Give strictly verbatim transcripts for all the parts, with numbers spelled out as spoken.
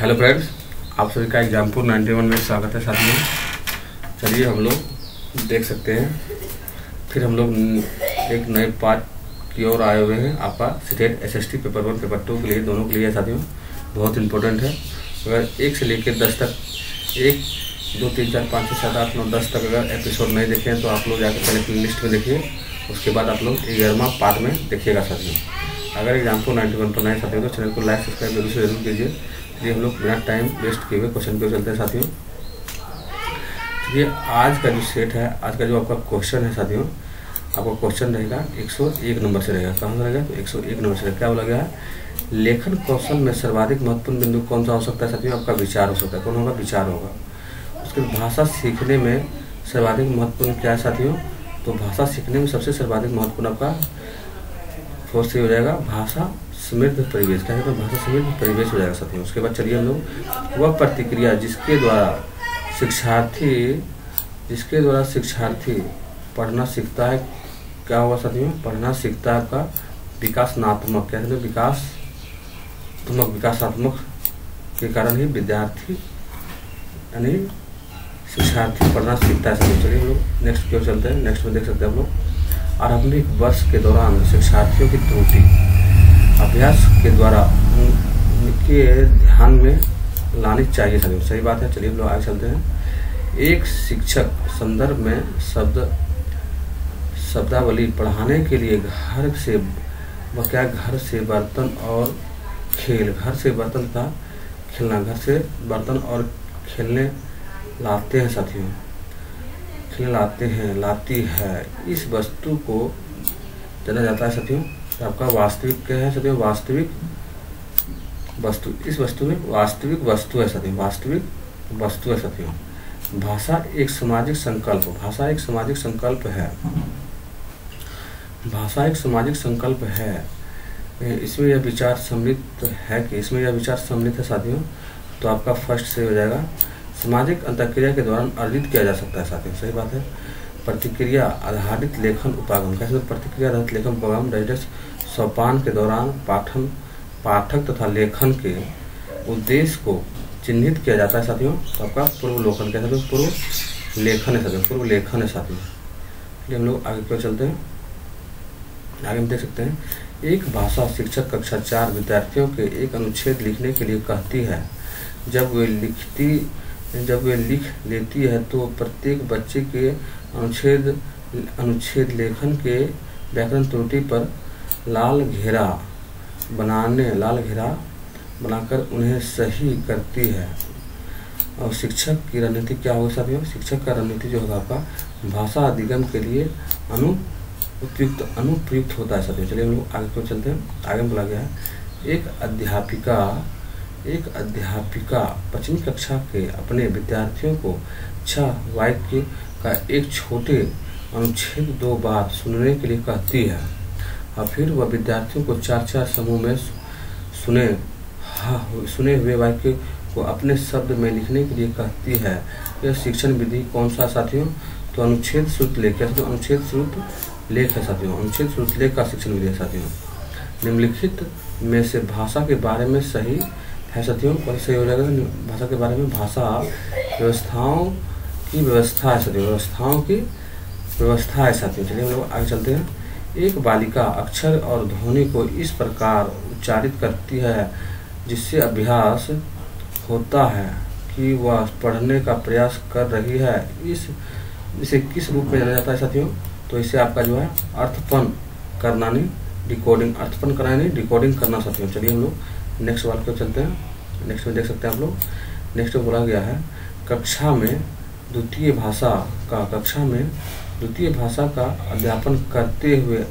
Hello friends, आप सभी का एग्जामपुर नाइन्टी वन में स्वागत है। साथ में चलिए हम लोग देख सकते हैं, फिर हम लोग एक नए पार्ट की ओर आए हुए हैं। आपका CTET SST paper one paper two के लिए, दोनों के लिए साथियों बहुत इंपॉर्टेंट है। अगर एक से लेकर दस तक, एक दो तीन चार पाँच छः सात आठ नौ दस तक अगर एपिसोड नहीं देखे हैं तो आप लोग जाकर पहले प्ले लिस्ट में देखिए, उसके बाद आप लोग ग्यारहवां पार्ट में देखिएगा। साथियों अगर एग्जामपुर नाइन्टी वन पर नए साथियों तो चैनल को लाइक सब्सक्राइब जरूर से जरूर कीजिए। ये हम लोग बिना टाइम वेस्ट किए हुए क्वेश्चन पे चलते हैं साथियों। ये आज का जो सेट है, आज का जो आपका क्वेश्चन है साथियों, आपका क्वेश्चन रहेगा एक सौ एक नंबर से रहेगा। कहाँ रहेगा तो एक सौ एक नंबर से रहेगा। क्या बोला गया है, लेखन कौशल में सर्वाधिक महत्वपूर्ण बिंदु कौन सा हो सकता है साथियों? आपका विचार हो सकता है। कौन होगा? विचार होगा। उसके भाषा सीखने में सर्वाधिक महत्वपूर्ण क्या है साथियों? तो भाषा सीखने में सबसे सर्वाधिक महत्वपूर्ण आपका फोर्स हो जाएगा भाषा समृद्ध परिवेश। क्या है तो भाषा समृद्ध परिवेश हो जाएगा साथियों। उसके बाद चलिए हम लोग वह प्रतिक्रिया जिसके द्वारा शिक्षार्थी जिसके द्वारा शिक्षार्थी पढ़ना सीखता है। क्या हुआ साथियों? पढ़ना सीखता है आपका विकासनात्मक। क्या है विकासत्मक, विकासात्मक के कारण ही विद्यार्थी यानी शिक्षार्थी पढ़ना सीखता है साथियों। चलिए हम लोग नेक्स्ट की ओर चलते हैं। नेक्स्ट में देख सकते हैं हम लोग आरंभिक वर्ष के दौरान शिक्षार्थियों की त्रुटि अभ्यास के द्वारा उनके ध्यान में लानी चाहिए साथियों। सही बात है। चलिए हम लोग आगे चलते हैं। एक शिक्षक संदर्भ में शब्द शब्दावली पढ़ाने के लिए घर से वह क्या घर से बर्तन और खेल घर से बर्तन था खेलना घर से बर्तन और खेलने लाते हैं साथियों। खेलने लाते हैं लाती है इस वस्तु को जाना जाता है साथियों। आपका वास्तविक क्या है साथियों? वास्तविक वस्तु। इस वस्तु में वास्तविक वस्तु है साथियों। वास्तविक वस्तु है साथियों। भाषा एक सामाजिक संकल्प भाषा एक सामाजिक संकल्प है भाषा एक सामाजिक संकल्प है। इसमें यह विचार सम्मिलित है कि इसमें यह विचार सम्मिलित है साथियों। तो आपका फर्स्ट से हो जाएगा। सामाजिक अंतःक्रिया के दौरान अर्जित किया जा सकता है साथियों। सही बात है। प्रतिक्रिया आधारित लेखन उपागम कैसे? प्रतिक्रिया आधारित लेखन उपागम डाइजेस्ट सोपान के दौरान पाठन पाठक तथा लेखन के उद्देश्य को चिन्हित किया जाता है साथियों। तो आपका पूर्व लेखन क्या है? पूर्व लेखन है साथियों। पूर्व लेखन है साथियों। इसलिए हम लोग आगे क्यों चलते हैं। आगे हम देख सकते हैं एक भाषा शिक्षक कक्षा चार विद्यार्थियों के एक अनुच्छेद लिखने के लिए कहती है। जब वे लिखती जब वे लिख लेती है तो प्रत्येक बच्चे के अनुच्छेद अनुच्छेद लेखन के व्याकरण त्रुटि पर लाल घेरा बनाने लाल घेरा बनाकर उन्हें सही करती है। और शिक्षक की रणनीति क्या होगी साथियों? शिक्षक का रणनीति जो होगा आपका भाषा अधिगम के लिए अनु उपयुक्त अनुप्रयुक्त होता है साथियों। चलिए हम लोग आगे को चलते हैं। आगे बोला गया है एक अध्यापिका एक अध्यापिका पश्चिमी कक्षा के अपने विद्यार्थियों को छह वाक्य का एक छोटे अनुच्छेद दो बार सुनने के लिए कहती है और फिर वह विद्यार्थियों को चार चार समूह में सुने सुने हुए वाक्य को अपने शब्द में लिखने के लिए कहती है। यह शिक्षण विधि कौन सा साथियों? तो अनुच्छेद श्रुत लेख है। तो अनुच्छेद श्रुत लेख है साथियों। अनुच्छेद श्रुत लेख का शिक्षण विधि है साथियों। निम्नलिखित में से भाषा के बारे में सही है साथियों। और सही हो जाएगा भाषा के बारे में भाषा व्यवस्थाओं की व्यवस्था है साथियों। व्यवस्थाओं की व्यवस्था है साथियों। चलिए हम लोग आगे चलते हैं। एक बालिका अक्षर और ध्वनि को इस प्रकार उच्चारित करती है जिससे अभ्यास होता है कि वह पढ़ने का प्रयास कर रही है। इस इसे किस रूप में जाना जाता है साथियों? तो इसे आपका जो है अर्थपन करना नहीं डिकोडिंग अर्थपन करना नहीं डिकोडिंग करना साथियों। चलिए हम लोग नेक्स्ट वाल पे चलते हैं। नेक्स्ट में देख सकते हैं आप लोग। नेक्स्ट में बोला गया है कक्षा में द्वितीय भाषा का कक्षा में द्वितीय भाषा का अध्यापन करते हुए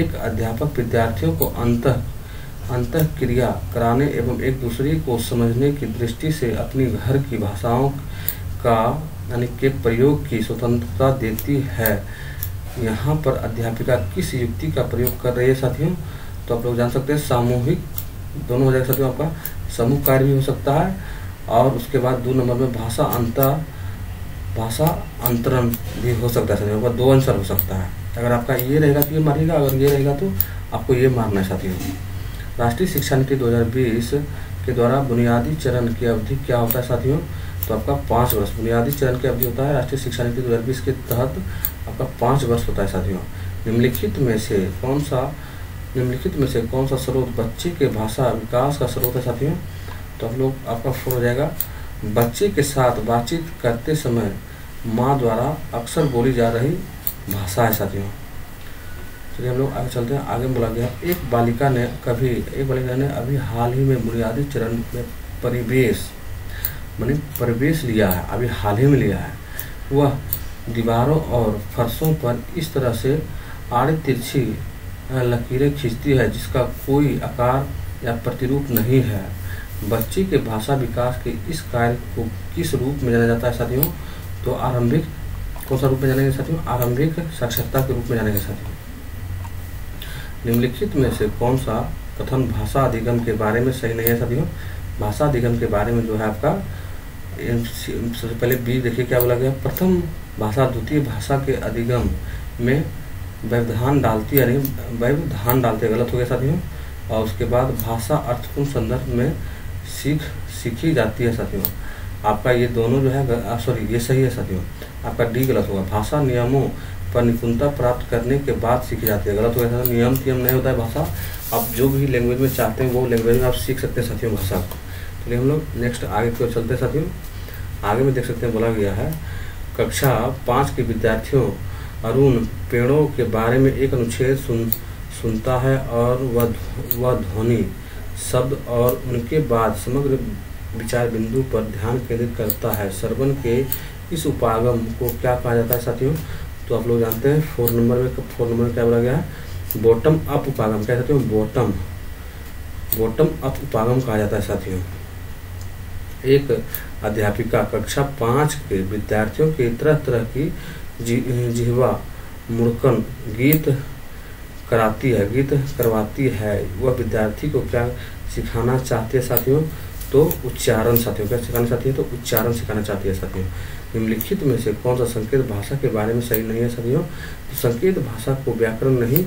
एक अध्यापक विद्यार्थियों को अंतः अंतः क्रिया कराने एवं एक दूसरे को समझने की दृष्टि से अपनी घर की भाषाओं का यानी के प्रयोग की स्वतंत्रता देती है। यहाँ पर अध्यापिका किस युक्ति का प्रयोग कर रही है साथियों? तो आप लोग जान सकते हैं सामूहिक दोनों हो जाएगा साथियों। आपका समूह कार्य भी हो सकता है और उसके बाद दो नंबर में भाषा अंतर भाषा अंतरण भी हो सकता है साथियों। आपका दो आंसर हो सकता है। अगर आपका ये रहेगा तो ये मारिएगा, अगर ये रहेगा तो आपको ये मारना है साथियों। राष्ट्रीय शिक्षा नीति दो हज़ार बीस के द्वारा बुनियादी चरण की अवधि क्या होता है साथियों, तो आपका पाँच वर्ष बुनियादी चरण की अवधि होता है। राष्ट्रीय शिक्षा नीति दो हज़ार बीस के तहत आपका पाँच वर्ष होता है साथियों। निम्नलिखित में से कौन सा निम्नलिखित में से कौन सा स्रोत बच्चे के भाषा विकास का स्रोत है साथियों, तो आप लोग आपका फोन हो जाएगा। बच्चे के साथ बातचीत करते समय माँ द्वारा अक्सर बोली जा रही भाषा है साथियों। चलिए हम लोग आगे चलते हैं। आगे बोला गया एक बालिका ने कभी एक बालिका ने अभी हाल ही में बुनियादी चरण में परिवेश मानी परिवेश लिया है, अभी हाल ही में लिया है। वह दीवारों और फर्शों पर इस तरह से आड़ी तिरछी लकीरें खींचती है जिसका कोई आकार या प्रतिरूप नहीं है। बच्चे के भाषा विकास के इस कार्य को किस रूप में जाना जाता है साथियों, तो आरंभिक कौन सा रूप में जानेंगे साथियों, आरंभिक साक्षरता के रूप में जानेंगे साथियों। निम्नलिखित में से कौन सा कथन भाषा अधिगम के बारे में सही नहीं है साथियों। भाषा अधिगम के बारे में जो है आपका सबसे पहले बी देखिए क्या बोला गया, प्रथम भाषा द्वितीय भाषा के अधिगम में व्यवधान डालती है, यानी व्यवधान डालते गलत हो गया साथियों। और उसके बाद भाषा अर्थपूर्ण संदर्भ में सीख सीखी जाती है साथियों। आपका ये दोनों जो है सॉरी ये सही है साथियों, आपका डी गलत होगा। भाषा नियमों पर निपुणता प्राप्त करने के बाद सीखी जाती है, गलत हो गया। नियम नियम नहीं होता है भाषा, आप जो भी लैंग्वेज में चाहते हैं वो लैंग्वेज में आप सीख सकते हैं साथियों भाषा को। चलिए हम लोग नेक्स्ट आगे की ओर चलते हैं साथियों। आगे में देख सकते हैं बोला गया है कक्षा पाँच के विद्यार्थियों अरुण पेड़ों के बारे में एक अनुच्छेद सुन सुनता है और वह वह ध्वनि शब्द और उनके बाद समग्र विचार बिंदु पर ध्यान केंद्रित करता है। श्रवण के इस उपागम को क्या कहा जाता है साथियों, तो आप लोग जानते हैं फोर नंबर में फोर नंबर में क्या बोला गया है, बॉटम अप उपागम क्या साथियों, बॉटम बॉटम अप उपागम कहा जाता है साथियों। एक अध्यापिका कक्षा पाँच के विद्यार्थियों के तरह तरह की जी जिहवा मुड़कन गीत कराती है गीत करवाती है। वह विद्यार्थी को क्या सिखाना चाहती है साथियों, तो उच्चारण साथियों। क्या सिखाना चाहती है, तो उच्चारण सिखाना चाहती है साथियों। निम्नलिखित में से कौन सा संकेत भाषा के बारे में सही नहीं है साथियों, तो संकेत भाषा को व्याकरण नहीं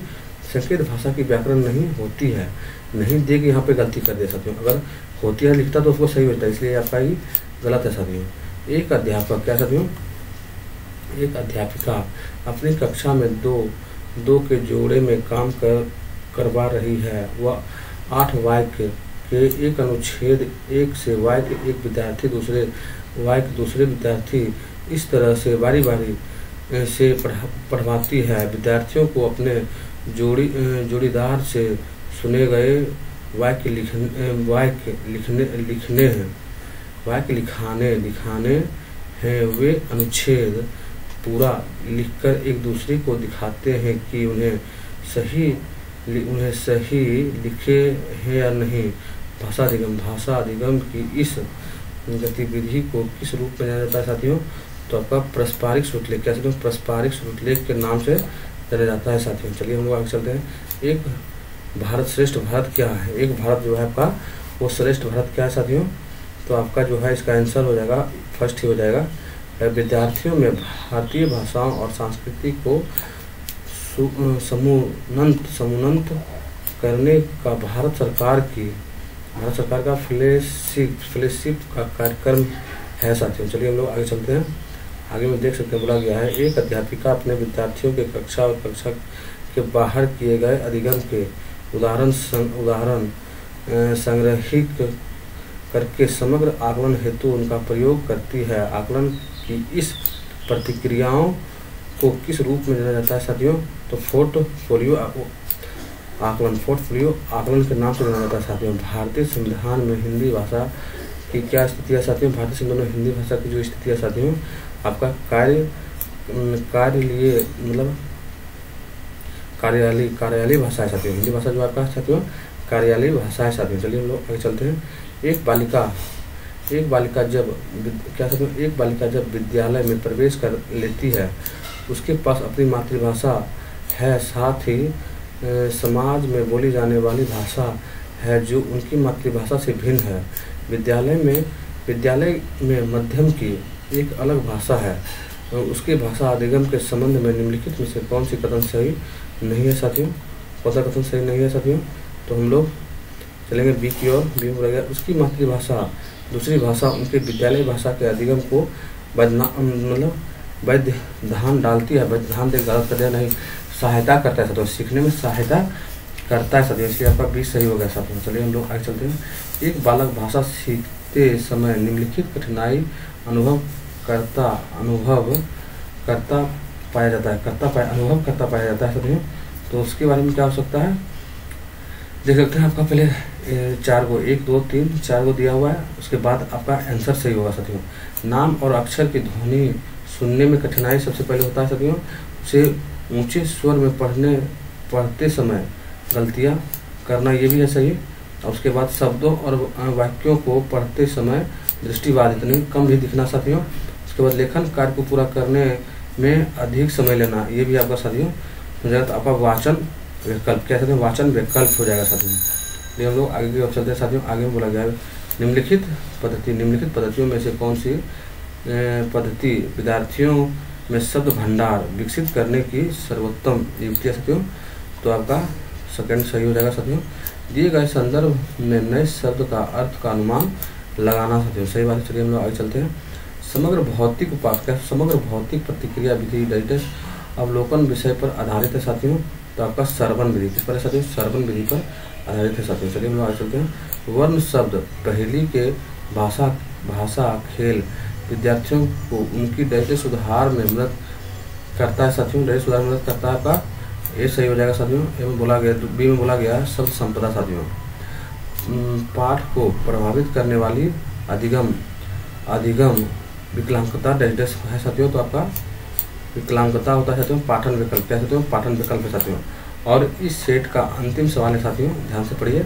संकेत भाषा की व्याकरण नहीं होती है। नहीं देख यहाँ पे गलती कर दिया साथियों, अगर होती है लिखता तो उसको सही होता है, इसलिए आपका ही गलत है साथियों। एक अध्यापक क्या साथियों, एक अध्यापिका अपनी कक्षा में दो दो के जोड़े में काम कर करवा रही है। वह आठ वाक्य के, के एक अनुच्छेद एक से वाक्य के एक विद्यार्थी दूसरे वाक्य के दूसरे विद्यार्थी इस तरह से बारी बारी से पढ़ पढ़वाती है। विद्यार्थियों को अपने जोड़ी जोड़ीदार से सुने गए वाक्य लिखने वाक्य लिखने लिखने हैं वाक्य लिखाने लिखाने हैं। वे अनुच्छेद पूरा लिखकर एक दूसरे को दिखाते हैं कि उन्हें सही उन्हें सही लिखे हैं या नहीं। भाषा अधिगम भाषा अधिगम की इस गतिविधि को किस रूप में जाना जाता है साथियों, तो आपका पारस्परिक श्रुतलेख क्या साथियों, पारस्परिक श्रुतलेख के नाम से जाना जाता है साथियों। चलिए हम लोग आगे चलते हैं। एक भारत श्रेष्ठ भारत क्या है, एक भारत जो है आपका वो श्रेष्ठ भारत क्या है साथियों, तो आपका जो है इसका आंसर हो जाएगा फर्स्ट ही हो जाएगा। विद्यार्थियों में भारतीय भाषाओं और संस्कृति को समुन्नत समुन्नत करने का भारत सरकार की भारत सरकार का फ्लैगशिप फ्लैगशिप का कार्यक्रम है साथियों। चलिए हम लोग आगे चलते हैं। आगे में देख सकते हैं बोला गया है एक अध्यापिका अपने विद्यार्थियों के कक्षा और कक्षा के बाहर किए गए अधिगम के उदाहरण उदाहरण संग्रहित करके समग्र आकलन हेतु उनका प्रयोग करती है। आकलन कि इस प्रतिक्रियाओं को किस रूप में जाना जाता है साथियों, तो पोर्टफोलियो आकलन पोर्टफोलियो आकलन के नाम से जाना जाता है साथियों। भारतीय संविधान में हिंदी भाषा की क्या स्थिति है साथियों, भारतीय संविधान में हिंदी भाषा की जो स्थिति है साथियों आपका कार्य कार्य लिए मतलब कार्यालय कार्यालय भाषा है साथियों। हिंदी भाषा जो आपका साथियों कार्यालय भाषा है साथियों। चलिए हम लोग आगे चलते हैं। एक बालिका एक बालिका जब क्या कहते हैं एक बालिका जब विद्यालय में प्रवेश कर लेती है उसके पास अपनी मातृभाषा है, साथ ही समाज में बोली जाने वाली भाषा है जो उनकी मातृभाषा से भिन्न है। विद्यालय में विद्यालय में मध्यम की एक अलग भाषा है। उसके भाषा अधिगम के संबंध में निम्नलिखित में से कौन सी कथन सही नहीं है साथियों, कौन सा कथन सही नहीं है साथियों, तो हम लोग तेलंगाना बी की ओर विमुख रहेगा। उसकी मातृभाषा दूसरी भाषा उनके विद्यालय भाषा के अधिगम को बदना मतलब वैधान डालती है, वैधान दे गलत कर दिया नहीं, सहायता करता है साथियों, सीखने में सहायता करता है साथियों। इसलिए आपका बीस सही हो गया साथियों। चलिए हम लोग आगे चलते हैं। एक बालक भाषा सीखते समय निम्नलिखित कठिनाई अनुभव करता अनुभव करता पाया जाता है करता पाया अनुभव करता पाया जाता है साथियों। तो उसके बारे में क्या हो सकता है देख सकते हैं। आपका पहले चार गो एक दो तीन चार गो दिया हुआ है, उसके बाद आपका आंसर सही होगा साथियों। नाम और अक्षर की ध्वनि सुनने में कठिनाई सबसे पहले होता है साथियों। उसे ऊंचे स्वर में पढ़ने पढ़ते समय गलतियां करना ये भी है सही। और उसके बाद शब्दों और वाक्यों को पढ़ते समय दृष्टिबाधित इतनी कम भी दिखना साथियों। उसके बाद लेखन कार्य को पूरा करने में अधिक समय लेना ये भी आपका साथियों हो जाएगा। तो आपका वाचन विकल्प क्या साथियों वाचन विकल्प हो जाएगा साथियों। ये हम लोग आगे की ओर चलते हैं साथियों। आगे बोला गया निम्नलिखित पद्धति निम्नलिखित पद्धतियों में से कौन सी पद्धति विद्यार्थियों में शब्द भंडार विकसित करने की सर्वोत्तम युक्ति है साथियों। तो आपका सेकंड सही हो जाएगा साथियों। दिए गए संदर्भ में नए शब्द का अर्थ का अनुमान लगाना साथियों सही बात है। चलिए हम लोग आगे चलते हैं। समग्र भौतिक उपाख्या समग्र भौतिक प्रतिक्रिया विधि डाइजेस्ट अवलोकन विषय पर आधारित है साथियों। तो आपका श्रवण विधि किस पर है साथियों श्रवण विधि पर आधारित है साथियों। चलिए हम लोग आगे चलते हैं। वर्ण शब्द पहेली के भाषा भाषा खेल विद्यार्थियों को उनकी डाइजेस्ट सुधार में मदद करता है साथियों। डाइजेस्ट सुधार में मदद करता है आपका ये सही हो जाएगा साथियों। ए में बोला गया बी में बोला गया शब्द संपदा साथियों। पाठ को प्रभावित करने वाली अधिगम अधिगम विकलांगता डाइजेस्ट है साथियों। तो आपका विकलांगता होता है साथियों पाठन विकल्प क्या साथियों पाठन विकल्प है साथियों। और इस सेट का अंतिम सवाल है साथियों ध्यान से पढ़िए।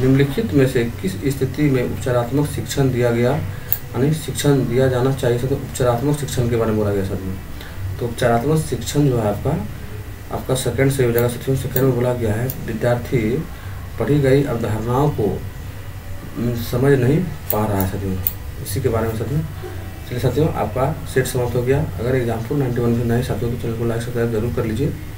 निम्नलिखित में से किस स्थिति में उपचारात्मक शिक्षण दिया गया यानी शिक्षण दिया जाना चाहिए साथियों। उपचारात्मक शिक्षण के बारे में बोला गया साथियों। तो उपचारात्मक शिक्षण जो है आपका आपका सेकंड सही हो जाएगा साथियों। सेकंड में बोला गया है विद्यार्थी पढ़ी गई अवधारणाओं को समझ नहीं पा रहा है साथियों इसी के बारे में साथियों। चलिए साथियों आपका सेट समाप्त हो गया। अगर एग्जाम्पुर नाइन्टी वन में नए साथियों के चैनल को लाइक सब्सक्राइब जरूर कर लीजिए।